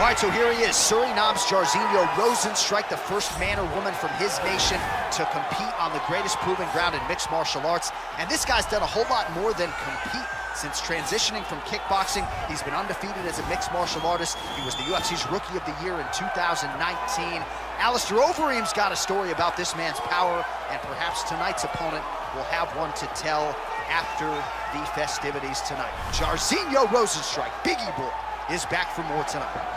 All right, so here he is, Suriname's Jairzinho Rozenstruik, the first man or woman from his nation to compete on the greatest proven ground in mixed martial arts. And this guy's done a whole lot more than compete. Since transitioning from kickboxing, he's been undefeated as a mixed martial artist. He was the UFC's Rookie of the Year in 2019. Alistair Overeem's got a story about this man's power, and perhaps tonight's opponent will have one to tell after the festivities tonight. Jairzinho Rozenstruik, Biggie Boy, is back for more tonight.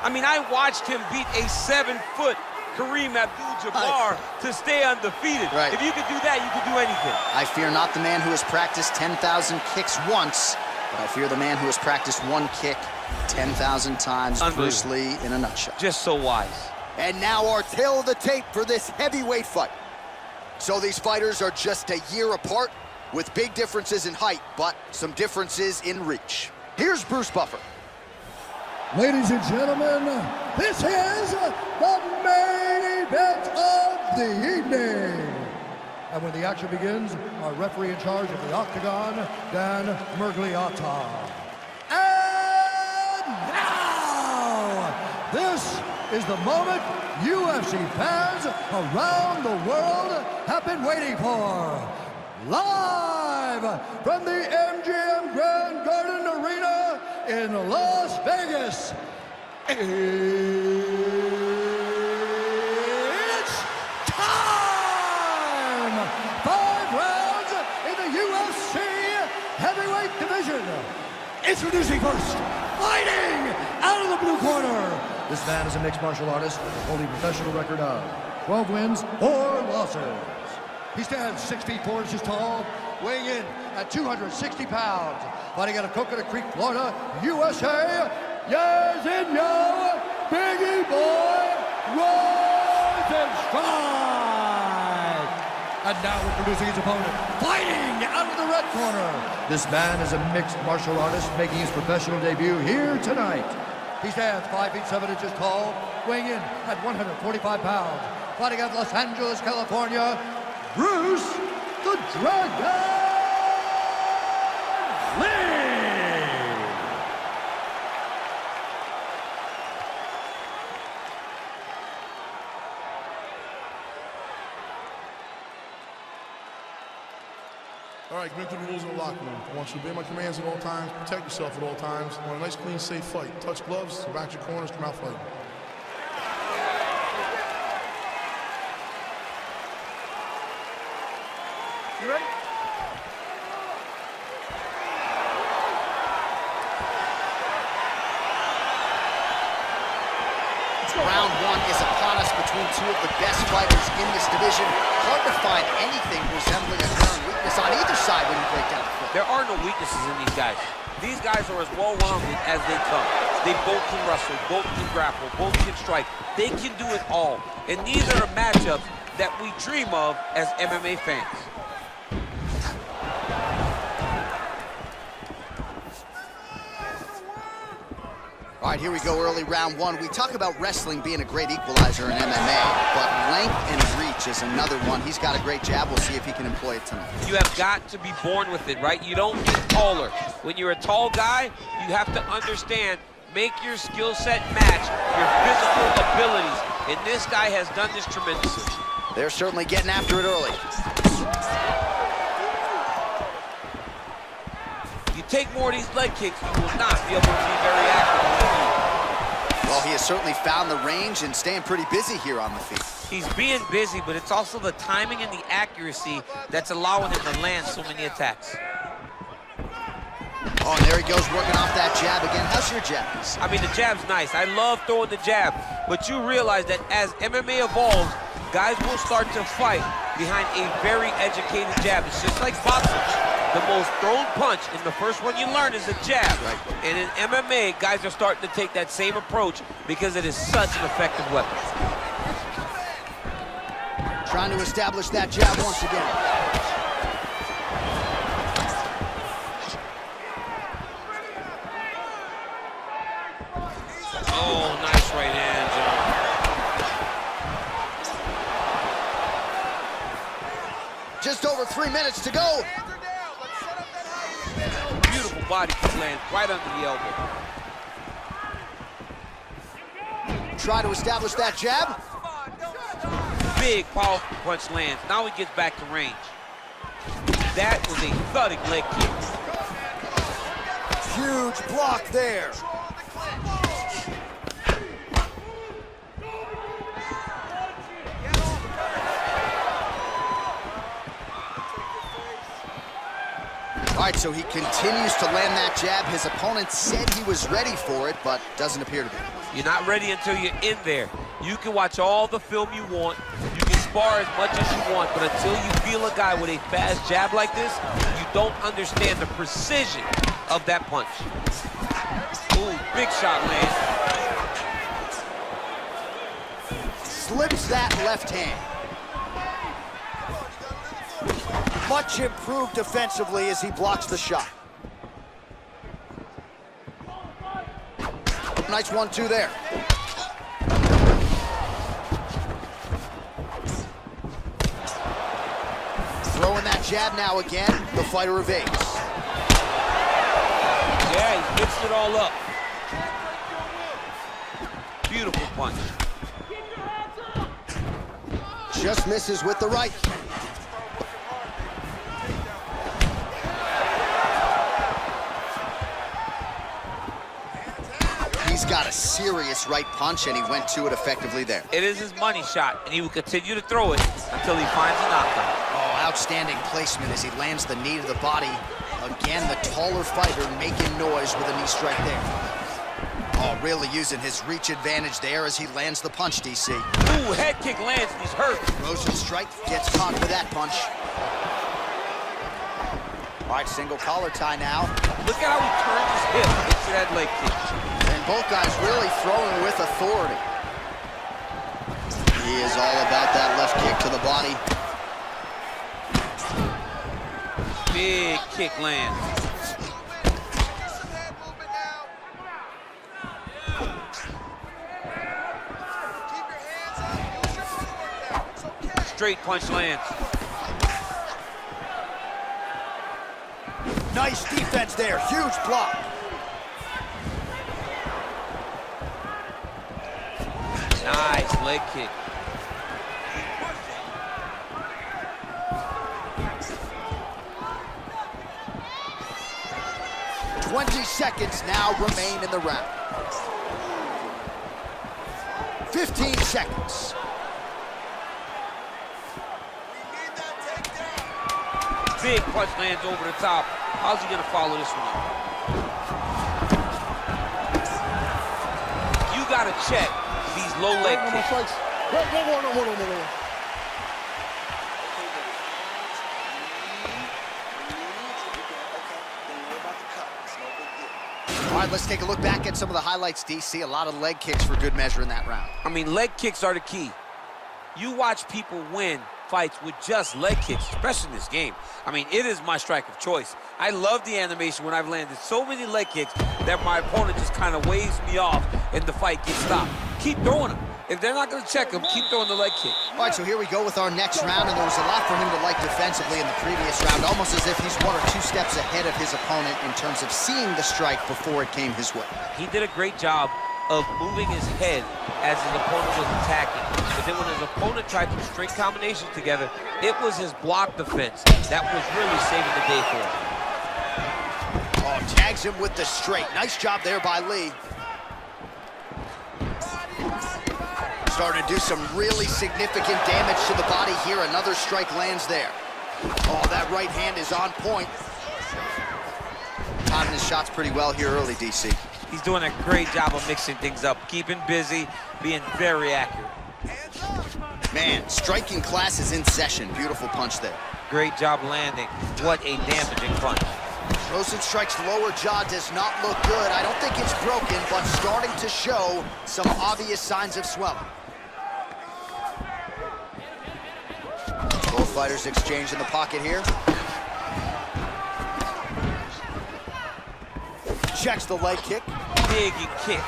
I mean, I watched him beat a 7-foot Kareem Abdul-Jabbar to stay undefeated. Right. If you could do that, you could do anything. I fear not the man who has practiced 10,000 kicks once, but I fear the man who has practiced one kick 10,000 times. Bruce Lee in a nutshell. Just so wise. And now our tale of the tape for this heavyweight fight. So these fighters are just a year apart with big differences in height, but some differences in reach. Here's Bruce Buffer. Ladies and gentlemen, this is the main event of the evening. And when the action begins, our referee in charge of the octagon, Dan Mergliotta. And now, this is the moment UFC fans around the world have been waiting for. Live from the MGM Grand Garden Arena in Las Vegas, it's time! 5 rounds in the UFC heavyweight division. Introducing first, fighting out of the blue corner. This man is a mixed martial artist holding a professional record of 12 wins, 4 losses. He stands 6 feet 4 inches tall, weighing in at 260 pounds. Fighting out of Coconut Creek, Florida, USA, Jairzinho Biggie Boy Rozenstruik. And now we're introducing his opponent, fighting out of the red corner. This man is a mixed martial artist making his professional debut here tonight. He stands 5 feet 7 inches tall, weighing in at 145 pounds. Fighting out of Los Angeles, California, Bruce the Dragon Lee! All right, grip to the rules of the locker room. I want you to obey my commands at all times, protect yourself at all times. I want a nice, clean, safe fight. Touch gloves, go back to your corners, come out fighting. You ready? Round one is upon us between two of the best fighters in this division. Hard to find anything resembling a ground weakness on either side when you break down the floor. There are no weaknesses in these guys. These guys are as well-rounded as they come. They both can wrestle, both can grapple, both can strike. They can do it all. And these are matchups that we dream of as MMA fans. All right, here we go, early round one. We talk about wrestling being a great equalizer in MMA, but length and reach is another one. He's got a great jab. We'll see if he can employ it tonight. You have got to be born with it, right? You don't get taller. When you're a tall guy, you have to understand, make your skill set match your physical abilities. And this guy has done this tremendously. They're certainly getting after it early. You take more of these leg kicks, you will not be able to be very accurate. Well, he has certainly found the range and staying pretty busy here on the feet. He's being busy, but it's also the timing and the accuracy that's allowing him to land so many attacks. Oh, and there he goes, working off that jab again. How's your jab? I mean, the jab's nice. I love throwing the jab. But you realize that as MMA evolves, guys will start to fight behind a very educated jab. It's just like boxers. The most thrown punch and the first one you learn is a jab. Right. And in MMA, guys are starting to take that same approach because it is such an effective weapon. Trying to establish that jab once again. Oh, nice right hand, John. Just over 3 minutes to go. Beautiful body kick lands right under the elbow. Try to establish that jab. Big, powerful punch lands. Now he gets back to range. That was a thudding leg kick. Huge block there. All right, so he continues to land that jab. His opponent said he was ready for it, but doesn't appear to be. You're not ready until you're in there. You can watch all the film you want. You can spar as much as you want, but until you feel a guy with a fast jab like this, you don't understand the precision of that punch. Ooh, big shot, man. Slips that left hand. Much improved defensively as he blocks the shot. Nice 1-2 there. Throwing that jab now again. The fighter evades. Yeah, he mixed it all up. Beautiful punch. Just misses with the right. He's got a serious right punch, and he went to it effectively there. It is his money shot, and he will continue to throw it until he finds a knockout. Oh, outstanding placement as he lands the knee to the body. Again, the taller fighter making noise with a knee strike there. Oh, really using his reach advantage there as he lands the punch, DC. Ooh, head kick lands, and he's hurt. Rozenstruik gets caught with that punch. All right, single collar tie now. Look at how he turns his hip into that leg kick. Both guys really throwing with authority. He is all about that left kick to the body. Big kick lands. Straight punch lands. Nice defense there, huge block. Nice leg kick. $20 seconds now remain in the round. 15 seconds. Big punch lands over the top. How's he gonna follow this one? You gotta check these low leg kicks. All right, let's take a look back at some of the highlights, DC. A lot of leg kicks for good measure in that round. I mean, leg kicks are the key. You watch people win fights with just leg kicks, especially in this game. I mean, it is my strike of choice. I love the animation when I've landed so many leg kicks that my opponent just kind of waves me off and the fight gets stopped. Keep throwing them. If they're not going to check him, keep throwing the leg kick. All right, so here we go with our next round, and there was a lot for him to like defensively in the previous round, almost as if he's one or two steps ahead of his opponent in terms of seeing the strike before it came his way. He did a great job of moving his head as his opponent was attacking. But then when his opponent tried to string combinations together, it was his block defense that was really saving the day for him. Oh, tags him with the straight. Nice job there by Lee. Starting to do some really significant damage to the body here. Another strike lands there. Oh, that right hand is on point. timing his shots pretty well here early, DC. He's doing a great job of mixing things up, keeping busy, being very accurate. Man, striking class is in session. Beautiful punch there. Great job landing. What a damaging punch. Rozenstruik's lower jaw does not look good. I don't think it's broken, but starting to show some obvious signs of swelling. Both fighters exchange in the pocket here. Checks the leg kick. Big kick.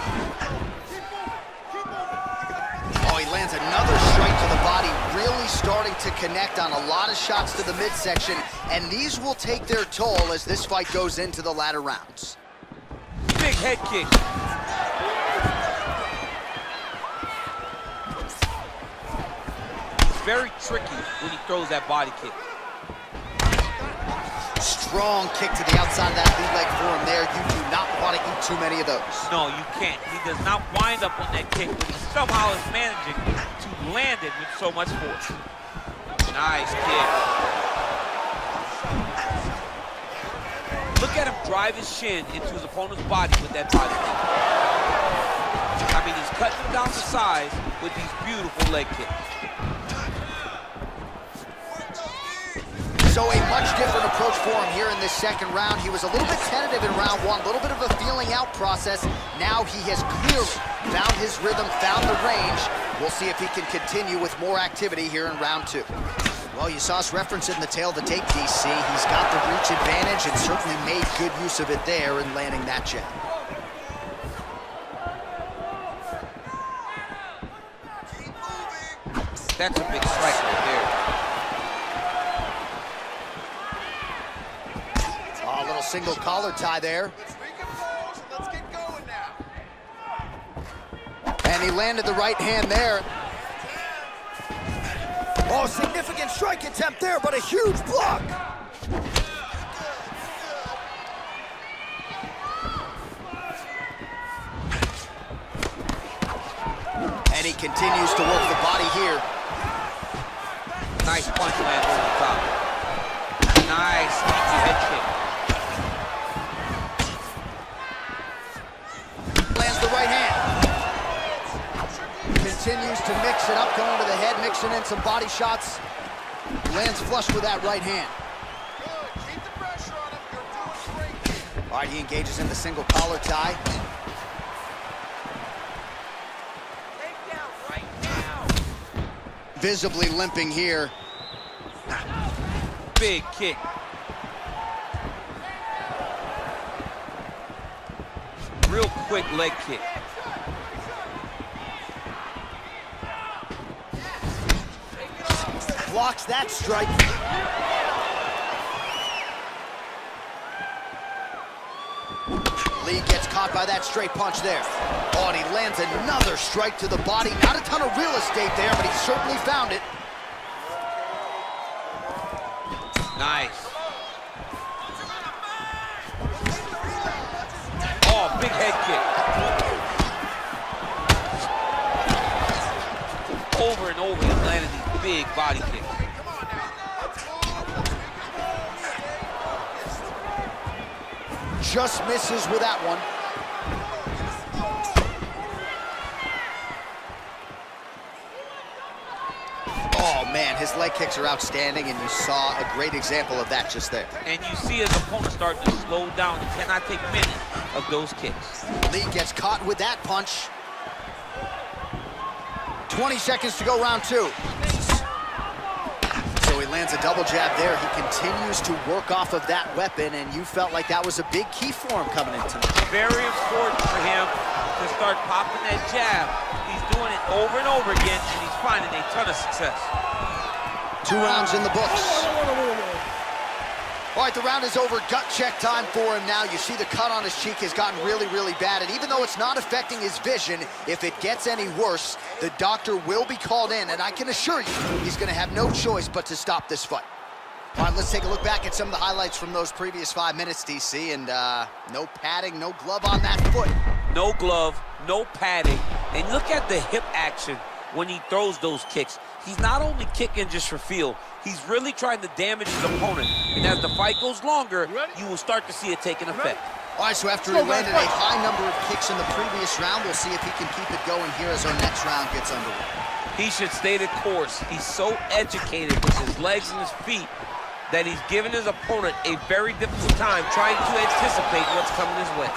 Oh, he lands another strike to the body, really starting to connect on a lot of shots to the midsection, and these will take their toll as this fight goes into the latter rounds. Big head kick. It's very tricky when he throws that body kick. Strong kick to the outside of that lead leg forearm there. You do not want to eat too many of those. No, you can't. He does not wind up on that kick, but he somehow is managing to land it with so much force. Nice kick. Look at him drive his shin into his opponent's body with that body kick. I mean, he's cutting him down to size with these beautiful leg kicks. So a much different approach for him here in this second round. He was a little bit tentative in round one, a little bit of a feeling out process. Now he has clearly found his rhythm, found the range. We'll see if he can continue with more activity here in round two. Well, you saw us reference it in the tail of the tape, DC. He's got the reach advantage and certainly made good use of it there in landing that jab. That's a big strike right there. Single collar tie there. Let's get going now. And he landed the right hand there. Oh, significant strike attempt there, but a huge block. And he continues to work the body here. Nice punch lands over the top. Nice head kick. Continues to mix it up, going to the head, mixing in some body shots. Lands flush with that right hand. Good. Keep the pressure on him. You're doing great. All right, he engages in the single collar tie. Take down right now. Visibly limping here. Big kick. Real quick leg kick. Blocks that strike. Lee gets caught by that straight punch there. Oh, and he lands another strike to the body. Not a ton of real estate there, but he certainly found it. Nice. Oh, big head kick. Over and over, he landed these big body kicks. Just misses with that one. Oh, man, his leg kicks are outstanding, and you saw a great example of that just there. And you see his opponent starting to slow down. He cannot take many of those kicks. Lee gets caught with that punch. 20 seconds to go, round two. He lands a double jab there. He continues to work off of that weapon, and you felt like that was a big key for him coming in tonight. Very important for him to start popping that jab. He's doing it over and over again, and he's finding a ton of success. 2 rounds in the books. All right, the round is over. Gut check time for him now. You see the cut on his cheek has gotten really, really bad, and even though it's not affecting his vision, if it gets any worse, the doctor will be called in, and I can assure you he's going to have no choice but to stop this fight. All right, let's take a look back at some of the highlights from those previous 5 minutes, DC, and no padding, no glove on that foot. No glove, no padding, and look at the hip action when he throws those kicks. He's not only kicking just for feel, he's really trying to damage his opponent, and as the fight goes longer, you will start to see it taking effect. All right, so after he landed a high number of kicks in the previous round, we'll see if he can keep it going here as our next round gets underway. He should stay the course. He's so educated with his legs and his feet that he's given his opponent a very difficult time trying to anticipate what's coming his way.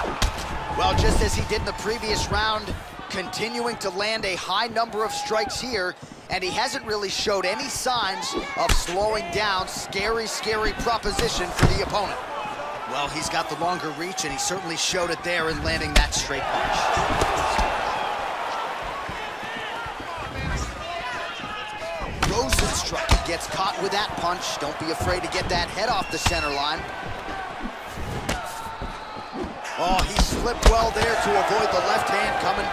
Well, just as he did in the previous round, continuing to land a high number of strikes here, and he hasn't really showed any signs of slowing down. Scary, scary proposition for the opponent. Well, he's got the longer reach, and he certainly showed it there in landing that straight punch. Rozenstruik gets caught with that punch. Don't be afraid to get that head off the center line. Oh, he slipped well there to avoid the left hand coming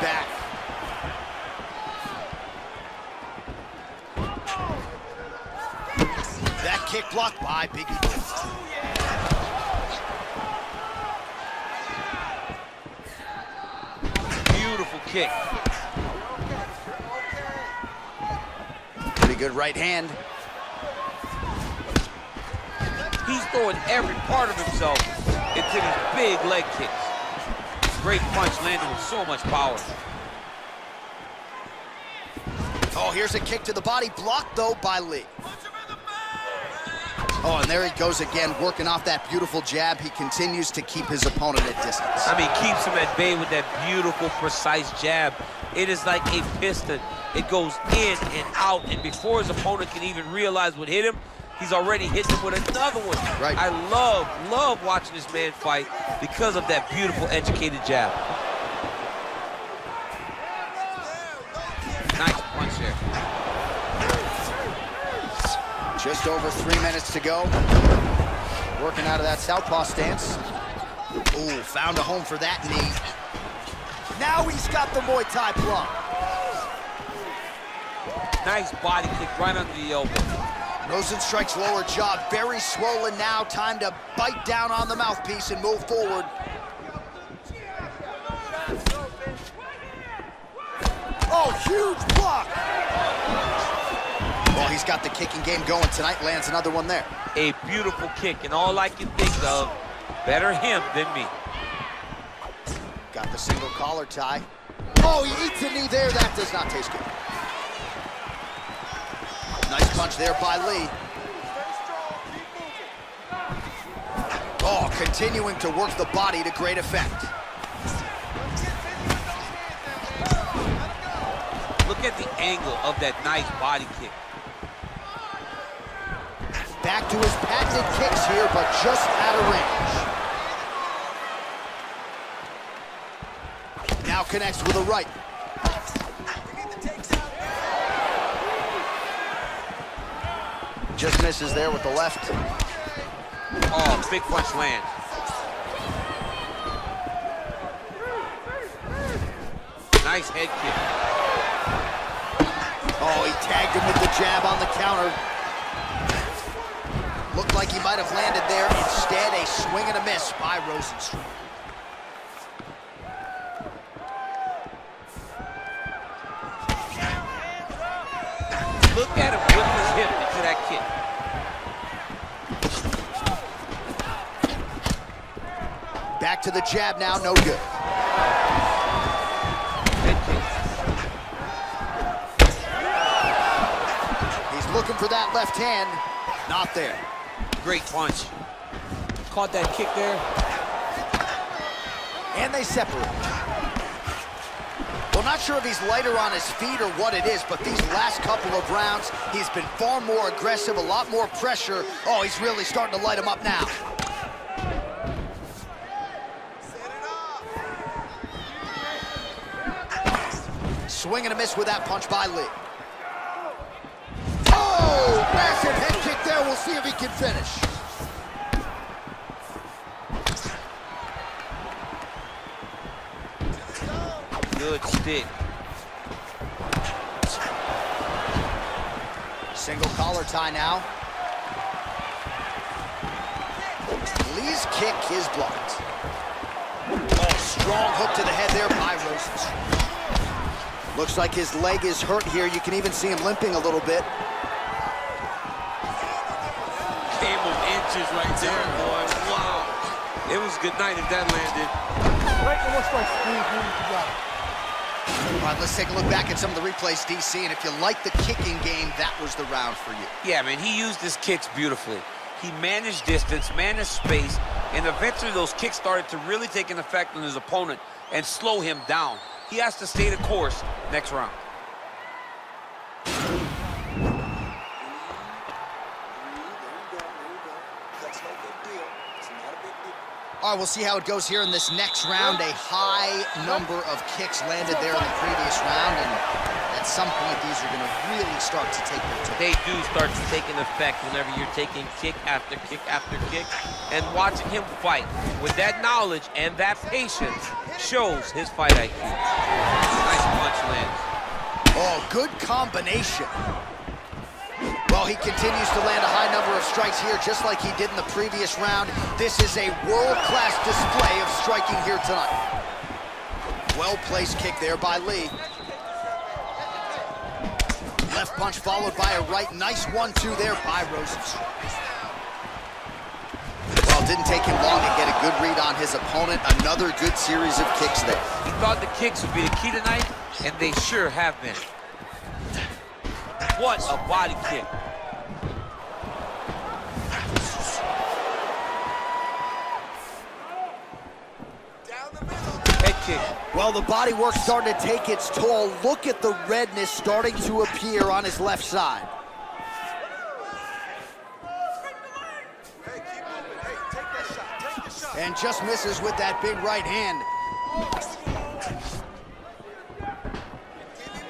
back. That kick blocked by Big E. Kick. Pretty good right hand. He's throwing every part of himself into these big leg kicks. Great punch landed with so much power. Oh, here's a kick to the body, blocked though by Lee. Oh, and there he goes again, working off that beautiful jab. He continues to keep his opponent at distance. I mean, keeps him at bay with that beautiful, precise jab. It is like a piston. It goes in and out, and before his opponent can even realize what hit him, he's already hit him with another one. Right. I love watching this man fight because of that beautiful, educated jab. Nice punch there. Just over 3 minutes to go. Working out of that southpaw stance. Ooh, found a home for that knee. Now he's got the Muay Thai block. Nice body kick right under the elbow. Rozenstruik's lower jaw very swollen now. Time to bite down on the mouthpiece and move forward. Oh, huge block! Well, he's got the kicking game going tonight, lands another one there. A beautiful kick, and all I can think of, better him than me. Got the single collar tie. Oh, he eats a knee there. That does not taste good. Nice punch there by Lee. Oh, continuing to work the body to great effect. Look at the angle of that nice body kick. Back to his patented kicks here, but just out of range. Now connects with a right. Just misses there with the left. Oh, big punch land. Nice head kick. Oh, he tagged him with the jab on the counter. Looked like he might have landed there. Instead, a swing and a miss by Rozenstruik. Look at him whip his hip into that kick. Back to the jab now, no good. He's looking for that left hand, not there. Great punch. Caught that kick there. And they separate. Well, not sure if he's lighter on his feet or what it is, but these last couple of rounds, he's been far more aggressive, a lot more pressure. Oh, he's really starting to light him up now. Swing and a miss with that punch by Lee. Oh, massive head kick there. We'll see if he can finish. Good stick. Single collar tie now. Lee's kick is blocked. Oh, strong hook to the head there by Rozenstruik. Looks like his leg is hurt here. You can even see him limping a little bit. Right there, boy. Wow. It was good night if that landed. All right, let's take a look back at some of the replays, DC, and if you like the kicking game, that was the round for you. Yeah, man, he used his kicks beautifully. He managed distance, managed space, and eventually those kicks started to really take an effect on his opponent and slow him down. He has to stay the course next round. All right, we'll see how it goes here in this next round. A high number of kicks landed there in the previous round, and at some point, these are going to really start to take their time. They do start to take an effect whenever you're taking kick after kick after kick, and watching him fight with that knowledge and that patience shows his fight IQ. Nice punch lands. Oh, good combination. Well, he continues to land a high number of strikes here, just like he did in the previous round. This is a world-class display of striking here tonight. Well-placed kick there by Lee. Left punch followed by a right. Nice 1-2 there by Rozenstruik. Well, it didn't take him long to get a good read on his opponent. Another good series of kicks there. He thought the kicks would be the key tonight, and they sure have been. What a body kick. Down the middle. Head kick. Well, the body work starting to take its toll. Look at the redness starting to appear on his left side. Hey, keep moving. Hey, take that shot. Take the shot. And just misses with that big right hand.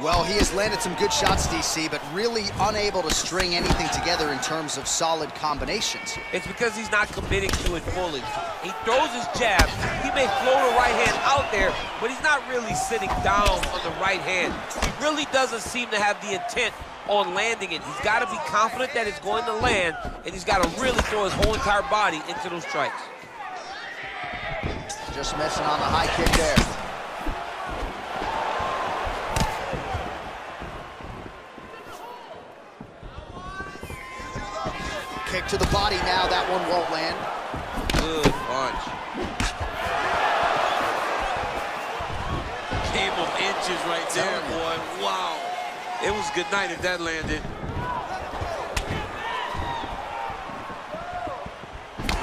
Well, he has landed some good shots, DC, but really unable to string anything together in terms of solid combinations. It's because he's not committing to it fully. He throws his jab. He may throw the right hand out there, but he's not really sitting down on the right hand. He really doesn't seem to have the intent on landing it. He's got to be confident that it's going to land, and he's got to really throw his whole entire body into those strikes. Just missing on the high kick there. Kick to the body now, that one won't land. Good punch. Game of inches right there, boy, wow. It was good night if that landed.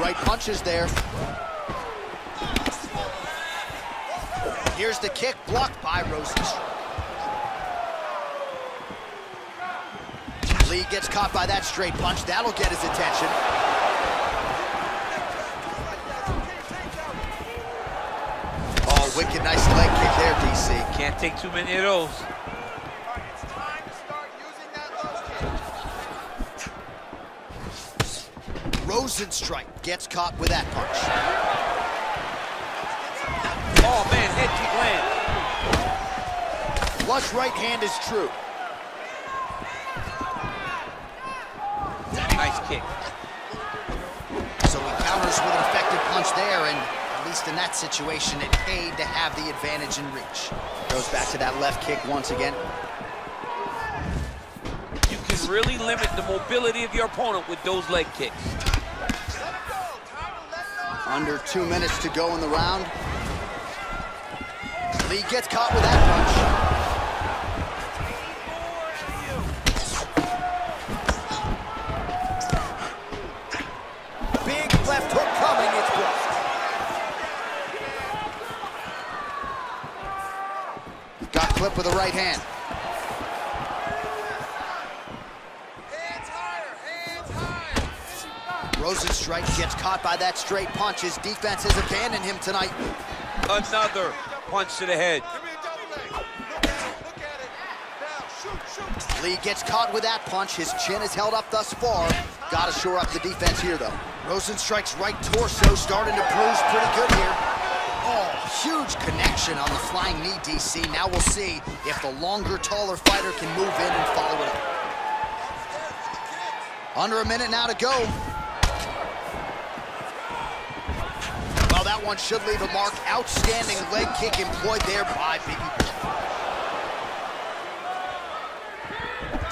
Right punch is there. Here's the kick blocked by Rozenstruik. Lee gets caught by that straight punch. That'll get his attention. Oh, wicked nice leg kick there, DC. Can't take too many of those. All right, it's time to start using that low kick. Rozenstruik gets caught with that punch. Oh, man, head kick lands. Flush right hand is true. Nice kick. So he counters with an effective punch there, and at least in that situation, it paid to have the advantage in reach. Goes back to that left kick once again. You can really limit the mobility of your opponent with those leg kicks. Under 2 minutes to go in the round. Lee gets caught with that punch. Flip with the right hand. Hands higher, hands higher. Rozenstruik gets caught by that straight punch. His defense has abandoned him tonight. Another punch to the head. Lee gets caught with that punch. His chin is held up thus far. Gotta shore up the defense here, though. Rozenstruik's right torso starting to bruise pretty good here. Huge connection on the flying knee, DC. Now we'll see if the longer, taller fighter can move in and follow it up. Under a minute now to go. Well, that one should leave a mark. Outstanding leg kick employed there by Biggie.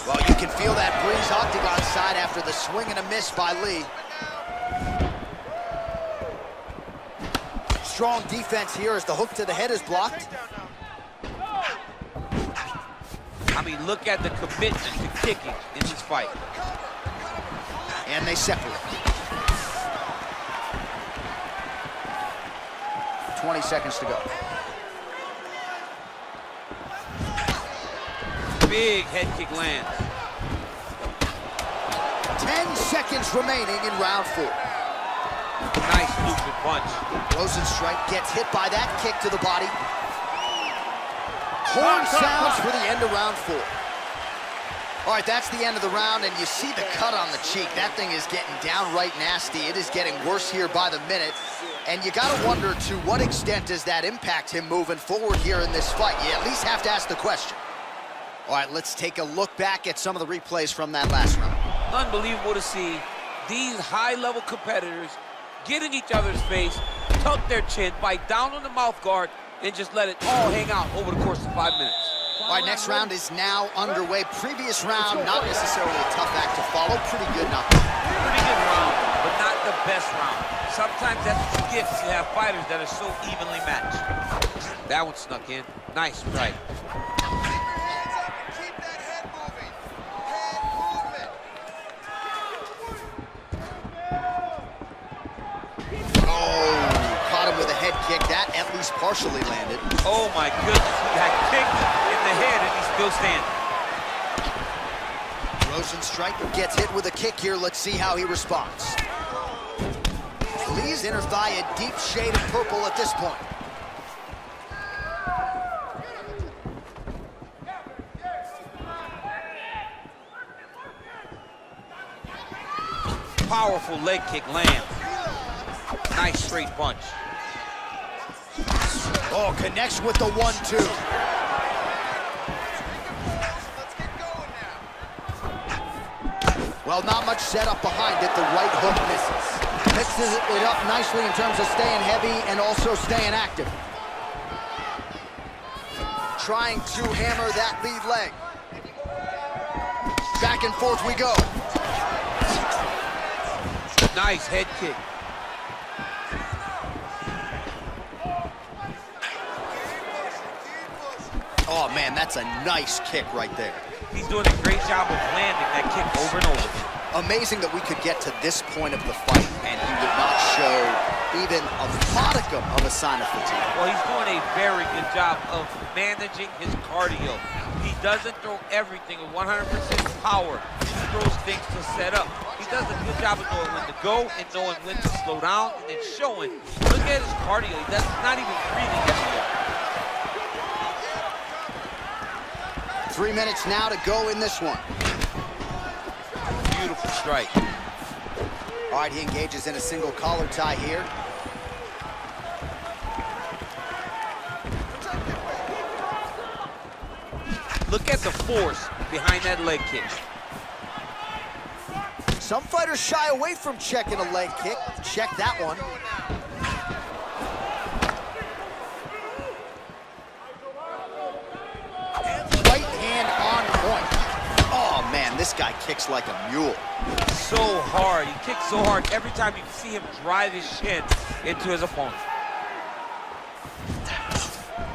Well, you can feel that breeze octagon side after the swing and a miss by Lee. strong defense here as the hook to the head is blocked. I mean, look at the commitment to kicking in this fight. And they separate. 20 seconds to go. Big head kick lands. 10 seconds remaining in round 4. Nice stupid punch. Rozenstruik gets hit by that kick to the body. Horn sounds for the end of round 4. All right, that's the end of the round, and you see the cut on the cheek. That thing is getting downright nasty. It is getting worse here by the minute. And you gotta wonder, to what extent does that impact him moving forward here in this fight? You at least have to ask the question. All right, let's take a look back at some of the replays from that last round. Unbelievable to see these high-level competitors get in each other's face, tuck their chin, bite down on the mouth guard, and just let it all hang out over the course of 5 minutes. All right, next round is now underway. Previous round, not necessarily a tough act to follow. Pretty good knockout. Pretty good round, but not the best round. Sometimes that's what you get when you have fighters that are so evenly matched. That one snuck in. Nice strike. Keep that head moving. Head movement. Oh, caught him with a head kick. That at least partially landed. Oh my goodness, that kick. Head and he's still standing. Rozenstruik gets hit with a kick here. Let's see how he responds. Lee's inner thigh a deep shade of purple at this point. Powerful leg kick lands. Nice straight punch. Oh, connects with the 1-2. Well, not much setup behind it. The right hook misses. Mixes it up nicely in terms of staying heavy and also staying active. Trying to hammer that lead leg. Back and forth we go. Nice head kick. Oh, man, that's a nice kick right there. He's doing a great job of landing that kick over and over. Amazing that we could get to this point of the fight, and he would not show even a modicum of a sign of fatigue. Well, he's doing a very good job of managing his cardio. He doesn't throw everything with 100% power. He throws things to set up. He does a good job of knowing when to go and knowing when to slow down and then showing. Look at his cardio. He's not even breathing anymore. 3 minutes now to go in this one. Beautiful strike. All right, he engages in a single collar tie here. Look at the force behind that leg kick. Some fighters shy away from checking a leg kick. Check that one. This guy kicks like a mule. So hard. He kicks so hard every time you see him drive his shin into his opponent.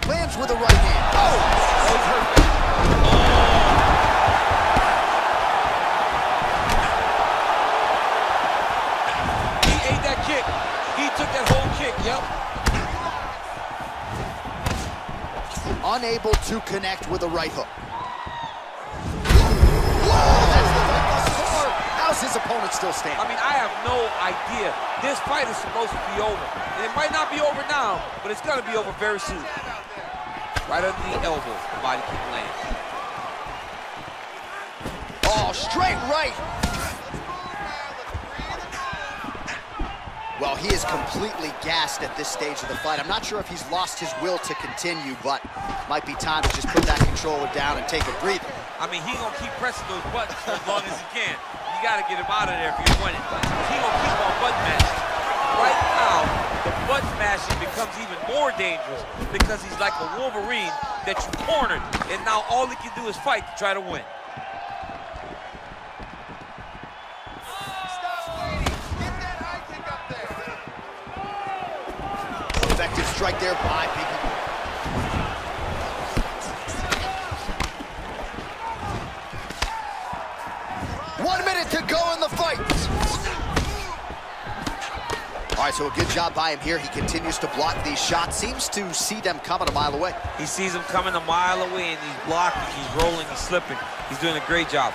Lands with a right hand. Oh! He ate that kick. He took that whole kick, yep. Unable to connect with a right hook. His opponent still standing. I mean, I have no idea. This fight is supposed to be over. And it might not be over now, but it's going to be over very soon. Right under the elbow, the body kick lands. Oh, straight right. Well, he is completely gassed at this stage of the fight. I'm not sure if he's lost his will to continue, but might be time to just put that controller down and take a breather. I mean, he's going to keep pressing those buttons for as long as he can. You got to get him out of there if you want it. He's going to keep on butt mashing. Right now, the butt mashing becomes even more dangerous because he's like a Wolverine that you cornered, and now all he can do is fight to try to win. strike there by Peaky. To go in the fight. All right, so a good job by him here. He continues to block these shots. Seems to see them coming a mile away. He sees them coming a mile away, and he's blocking, he's rolling, he's slipping. He's doing a great job.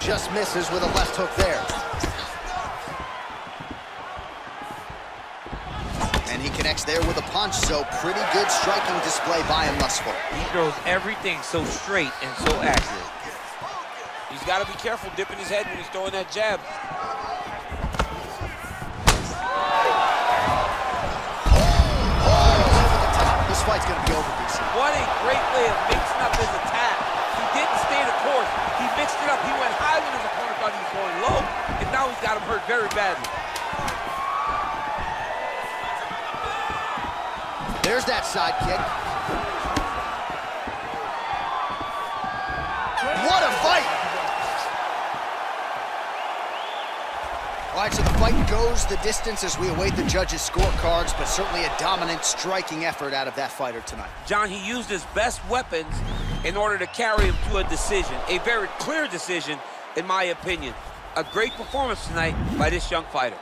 Just misses with a left hook there. And he connects there with a punch, so pretty good striking display by him thus far. He throws everything so straight and so accurate. He's got to be careful dipping his head when he's throwing that jab. This fight's going to be over, DC. What a great way of mixing up his attack. He didn't stay the course. He mixed it up. He went high when his opponent thought he was going low, and now he's got him hurt very badly. There's that side kick. What a fight! All right, so the fight goes the distance as we await the judges' scorecards, but certainly a dominant striking effort out of that fighter tonight. John, he used his best weapons in order to carry him to a decision, a very clear decision, in my opinion. A great performance tonight by this young fighter.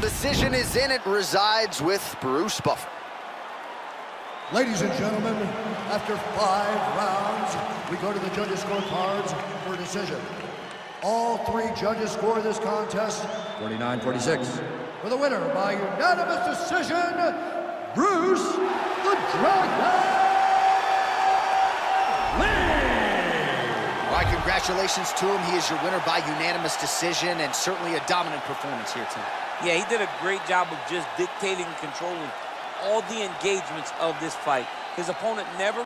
Decision is in. It resides with Bruce Buffer. Ladies and gentlemen, after 5 rounds, we go to the judges' scorecards for a decision. All 3 judges score this contest 49-46. With a winner by unanimous decision, Bruce the Dragon Lee! All right, congratulations to him. He is your winner by unanimous decision, and certainly a dominant performance here tonight. Yeah, he did a great job of just dictating and controlling all the engagements of this fight. His opponent never...